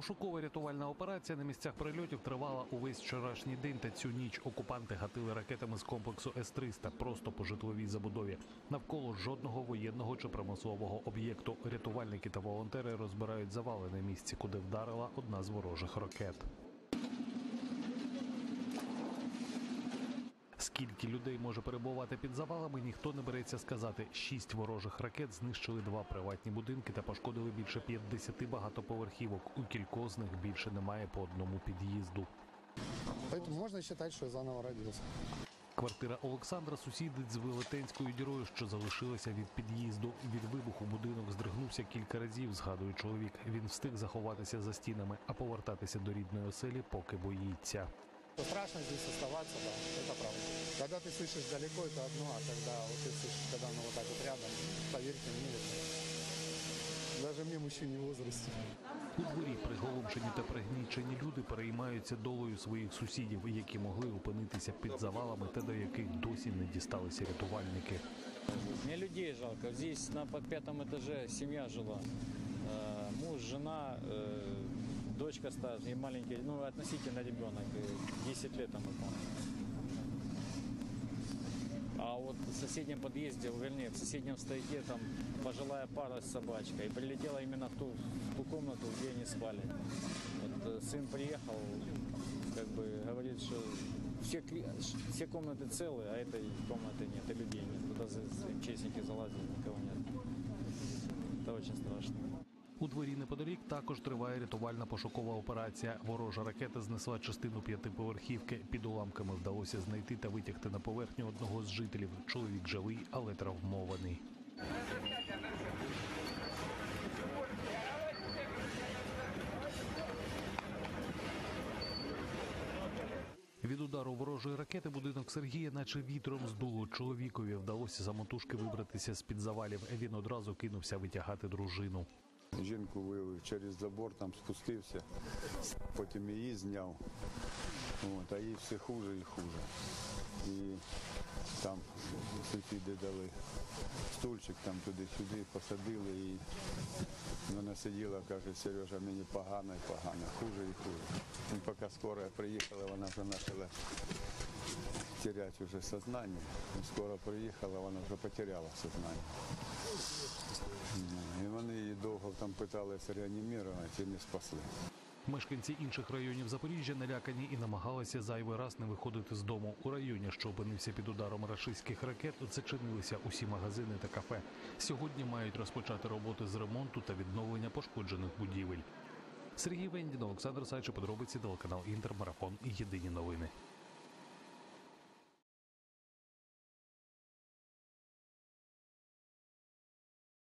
Пошукова рятувальна операція на місцях прильотів тривала увесь вчорашній день та цю ніч. Окупанти гатили ракетами з комплексу С-300 просто по житловій забудові. Навколо жодного воєнного чи промислового об'єкту. Рятувальники та волонтери розбирають завали на місці, куди вдарила одна з ворожих ракет. Скільки людей може перебувати під завалами, ніхто не береться сказати. 6 ворожих ракет знищили 2 приватні будинки та пошкодили більше 50 багатоповерхівок. У кількох з них більше немає по одному під'їзду. Тому можна вважати, що я заново родився. Квартира Олександра сусідить з велетенською дірою, що залишилася від під'їзду. Від вибуху будинок здригнувся кілька разів, згадує чоловік. Він встиг заховатися за стінами, а повертатися до рідної оселі поки боїться. Страшно здесь оставаться, да, это правда. Когда ты слышишь далеко, это одно, а когда вот ты слышишь, когда оно вот так вот рядом, поверьте мне, это... даже мне, мужчине в возрасте. У дворі приголомшені та пригнічені люди переймаються долею своїх сусідів, які могли опинитися під завалами та до яких досі не дісталися рятувальники. Мені людей жалко. Здесь на під 5-м етажі сім'я жила. Муж, жена, дочка старшая, маленький, ну, относительно ребенок, 10 лет там ему. А вот в соседнем подъезде, вернее, в соседнем стояке там пожилая пара с собачкой. И прилетела именно в ту комнату, где они спали. Вот, сын приехал, как бы говорит, что все комнаты целые, а этой комнаты нет, и людей нет. Туда МЧСники залазили, никого нет. Это очень страшно. У дворі неподалік також триває рятувальна пошукова операція. Ворожа ракета знесла частину 5-поверхівки. Під уламками вдалося знайти та витягти на поверхню одного з жителів. Чоловік живий, але травмований. Від удару ворожої ракети будинок Сергія наче вітром здуло. Чоловікові вдалося самотужки вибратися з-під завалів. Він одразу кинувся витягати дружину. Жінку вивів через забор, там спустився, потім її зняв, а їй все хуже і хуже. І там сусіди дали стульчик, там туди-сюди посадили, і вона сиділа, каже, Сережа, мені погано і погано, хуже і хуже. І поки скорая приїхала, вона вже почала теряти вже сознання. Скоро приїхала, вона вже потеряла сознання. І вони її довго там питалися реанімувати і не спасли. Мешканці інших районів Запоріжжя налякані і намагалися зайвий раз не виходити з дому. У районі, що опинився під ударом рашистських ракет, зачинилися усі магазини та кафе. Сьогодні мають розпочати роботи з ремонту та відновлення пошкоджених будівель. Сергій Вендін, Олександр Сайчик, подробиці, телеканал Інтермарафон. Єдині новини.